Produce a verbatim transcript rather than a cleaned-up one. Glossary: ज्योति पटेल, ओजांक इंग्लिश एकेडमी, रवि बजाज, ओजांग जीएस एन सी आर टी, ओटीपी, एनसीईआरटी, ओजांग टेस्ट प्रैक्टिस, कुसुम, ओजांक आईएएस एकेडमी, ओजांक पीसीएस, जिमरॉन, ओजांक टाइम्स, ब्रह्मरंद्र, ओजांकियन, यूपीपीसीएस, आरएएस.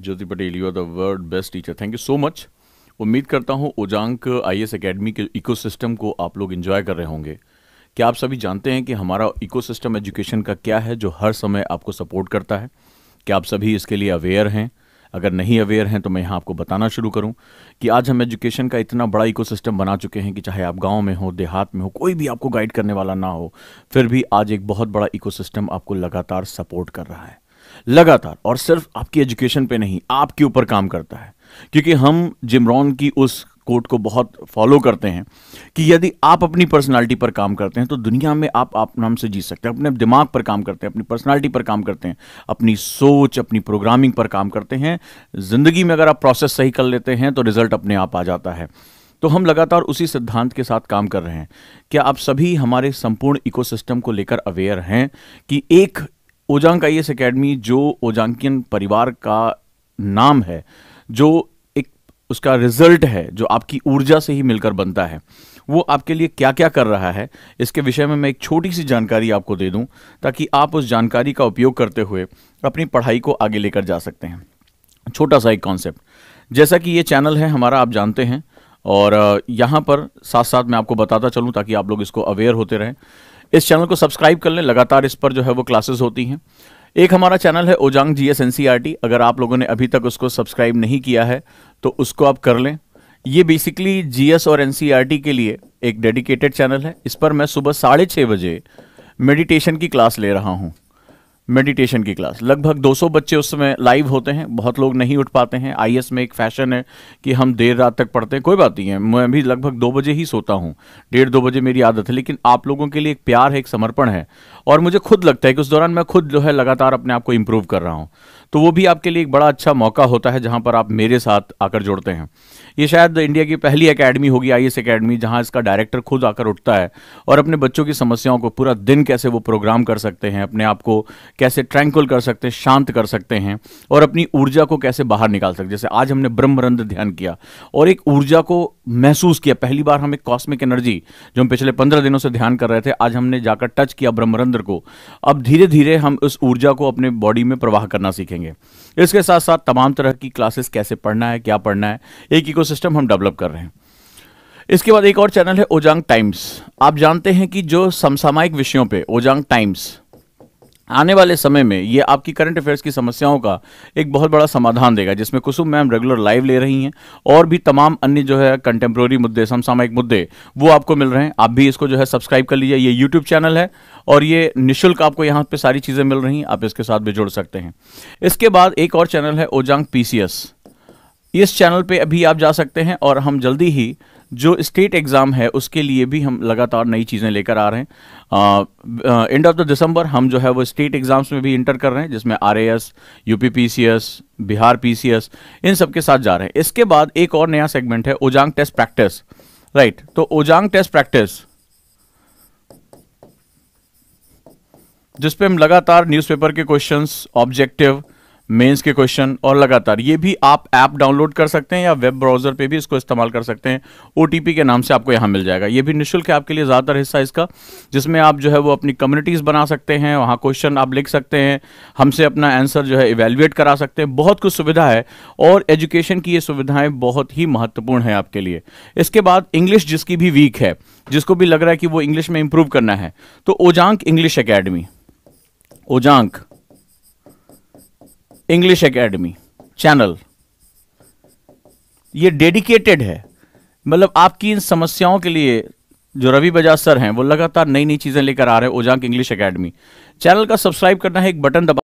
ज्योति पटेल, you are the world best teacher. Thank you so much. उम्मीद करता हूँ ओजांक आईएएस एकेडमी के ecosystem को आप लोग एंजॉय कर रहे होंगे. क्या आप सभी जानते हैं कि हमारा इकोसिस्टम एजुकेशन का क्या है जो हर समय आपको सपोर्ट करता है? क्या आप सभी इसके लिए अवेयर हैं? अगर नहीं अवेयर हैं तो मैं यहाँ आपको बताना शुरू करूँ कि आज हम एजुकेशन का इतना बड़ा इकोसिस्टम बना चुके हैं कि चाहे आप गांव में हो, देहात में हो, कोई भी आपको गाइड करने वाला ना हो, फिर भी आज एक बहुत बड़ा इकोसिस्टम आपको लगातार सपोर्ट कर रहा है, लगातार, और सिर्फ आपकी एजुकेशन पे नहीं, आपके ऊपर काम करता है. क्योंकि हम जिमरॉन की उस कोट को बहुत फॉलो करते हैं कि यदि आप अपनी पर्सनालिटी पर काम करते हैं तो दुनिया में आप आप नाम से जी सकते हैं. अपने दिमाग पर काम करते हैं, अपनी पर्सनालिटी पर काम करते हैं, अपनी सोच, अपनी प्रोग्रामिंग पर काम करते हैं. जिंदगी में अगर आप प्रोसेस सही कर लेते हैं तो रिजल्ट अपने आप आ जाता है. तो हम लगातार उसी सिद्धांत के साथ काम कर रहे हैं. क्या आप सभी हमारे संपूर्ण इकोसिस्टम को लेकर अवेयर हैं कि एक ओजांक आईएएस एकेडमी, जो ओजांकियन परिवार का नाम है, जो एक उसका रिजल्ट है, जो आपकी ऊर्जा से ही मिलकर बनता है, वो आपके लिए क्या क्या कर रहा है, इसके विषय में मैं एक छोटी सी जानकारी आपको दे दूं ताकि आप उस जानकारी का उपयोग करते हुए अपनी पढ़ाई को आगे लेकर जा सकते हैं. छोटा सा एक कॉन्सेप्ट, जैसा कि ये चैनल है हमारा, आप जानते हैं, और यहाँ पर साथ साथ मैं आपको बताता चलूँ ताकि आप लोग इसको अवेयर होते रहें. इस चैनल को सब्सक्राइब कर लें, लगातार इस पर जो है वो क्लासेस होती हैं. एक हमारा चैनल है ओजांग जीएस एन सी आर टी, अगर आप लोगों ने अभी तक उसको सब्सक्राइब नहीं किया है तो उसको आप कर लें. ये बेसिकली जीएस और एनसीईआरटी के लिए एक डेडिकेटेड चैनल है. इस पर मैं सुबह साढ़े छः बजे मेडिटेशन की क्लास ले रहा हूँ. मेडिटेशन की क्लास लगभग दो सौ बच्चे उस समय लाइव होते हैं. बहुत लोग नहीं उठ पाते हैं. आईएएस में एक फैशन है कि हम देर रात तक पढ़ते हैं, कोई बात नहीं है, मैं भी लगभग दो बजे ही सोता हूँ, डेढ़ दो बजे मेरी आदत है. लेकिन आप लोगों के लिए एक प्यार है, एक समर्पण है, और मुझे खुद लगता है कि उस दौरान मैं खुद जो है लगातार अपने आप को इम्प्रूव कर रहा हूँ. तो वो भी आपके लिए एक बड़ा अच्छा मौका होता है जहाँ पर आप मेरे साथ आकर जुड़ते हैं. ये शायद इंडिया की पहली एकेडमी होगी, आईएएस एकेडमी, जहाँ इसका डायरेक्टर खुद आकर उठता है और अपने बच्चों की समस्याओं को, पूरा दिन कैसे वो प्रोग्राम कर सकते हैं, अपने आप को कैसे ट्रैंक्विल कर सकते हैं, शांत कर सकते हैं, और अपनी ऊर्जा को कैसे बाहर निकाल सकते हैं. जैसे आज हमने ब्रह्मरंद्र ध्यान किया और एक ऊर्जा को महसूस किया. पहली बार हम एक कॉस्मिक एनर्जी, जो हम पिछले पंद्रह दिनों से ध्यान कर रहे थे, आज हमने जाकर टच किया ब्रह्मरंद्र को. अब धीरे धीरे हम उस ऊर्जा को अपने बॉडी में प्रवाह करना सीखेंगे. इसके साथ साथ तमाम तरह की क्लासेस, कैसे पढ़ना है, क्या पढ़ना है, एक इकोसिस्टम हम डेवलप कर रहे हैं. इसके बाद एक और चैनल है ओजांक टाइम्स. आप जानते हैं कि जो समसामयिक विषयों पर ओजांक टाइम्स आने वाले समय में ये आपकी करंट अफेयर्स की समस्याओं का एक बहुत बड़ा समाधान देगा, जिसमें कुसुम मैम रेगुलर लाइव ले रही हैं और भी तमाम अन्य जो है कंटेम्प्रोरी मुद्दे, समसामयिक मुद्दे, वो आपको मिल रहे हैं. आप भी इसको जो है सब्सक्राइब कर लीजिए. ये यूट्यूब चैनल है और ये निःशुल्क आपको यहाँ पे सारी चीज़ें मिल रही हैं. आप इसके साथ भी जुड़ सकते हैं. इसके बाद एक और चैनल है ओजांक पीसीएस. इस चैनल पे अभी आप जा सकते हैं और हम जल्दी ही जो स्टेट एग्ज़ाम है उसके लिए भी हम लगातार नई चीज़ें लेकर आ रहे हैं. एंड ऑफ द दिसंबर हम जो है वो स्टेट एग्ज़ाम्स में भी इंटर कर रहे हैं, जिसमें आरएएस, यूपीपीसीएस, बिहार पीसीएस, इन सब के साथ जा रहे हैं. इसके बाद एक और नया सेगमेंट है ओजांग टेस्ट प्रैक्टिस, राइट. तो ओजांग टेस्ट प्रैक्टिस, जिसपे हम लगातार न्यूज़पेपर के क्वेश्चन, ऑब्जेक्टिव, मेंस के क्वेश्चन, और लगातार ये भी आप ऐप डाउनलोड कर सकते हैं या वेब ब्राउजर पे भी इसको इस्तेमाल कर सकते हैं. ओटीपी के नाम से आपको यहाँ मिल जाएगा. ये भी निःशुल्क है आपके लिए ज़्यादातर हिस्सा इसका, जिसमें आप जो है वो अपनी कम्युनिटीज़ बना सकते हैं, वहाँ क्वेश्चन आप लिख सकते हैं, हमसे अपना आंसर जो है इवेल्युएट करा सकते हैं. बहुत कुछ सुविधा है और एजुकेशन की ये सुविधाएँ बहुत ही महत्वपूर्ण है आपके लिए. इसके बाद इंग्लिश, जिसकी भी वीक है, जिसको भी लग रहा है कि वो इंग्लिश में इंप्रूव करना है, तो Ojaank English academy, ओजांक इंग्लिश एकेडमी channel, ये डेडिकेटेड है. मतलब आपकी इन समस्याओं के लिए जो रवि बजाज सर हैं वो लगातार नई नई चीज़ें लेकर आ रहे हैं. ओजांक इंग्लिश एकेडमी चैनल का सब्सक्राइब करना है, एक बटन दबा